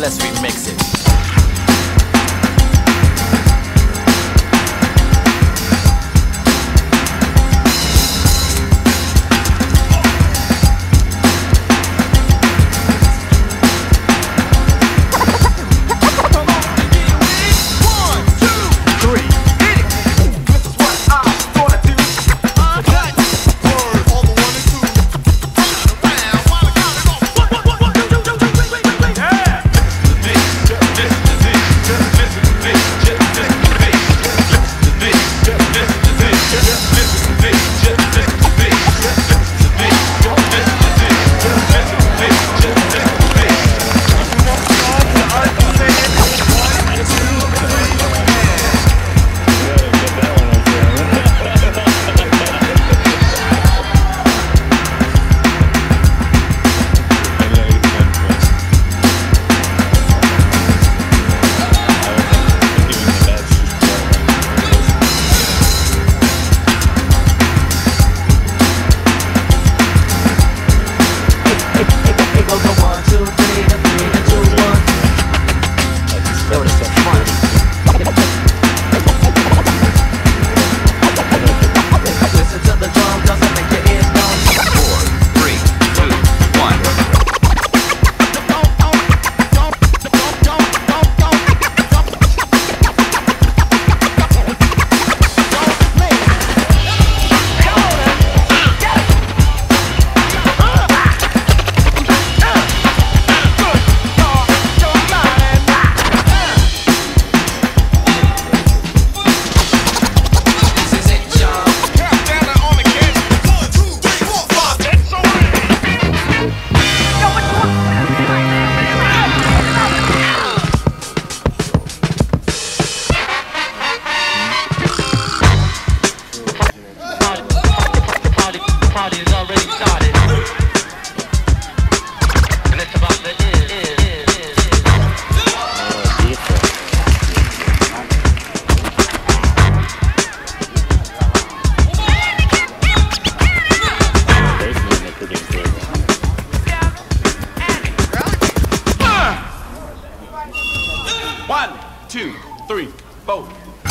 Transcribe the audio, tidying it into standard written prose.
let's remix it. One, two, three, four.